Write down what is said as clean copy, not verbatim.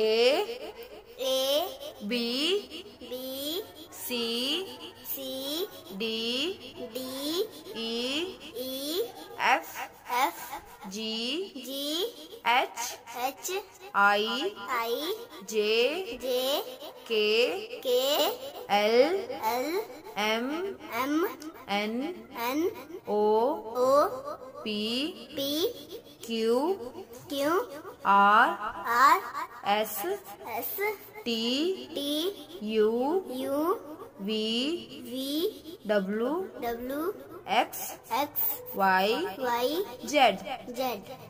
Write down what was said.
A B C D E F G H I J K L M N O P Q R S T U V W X Y Z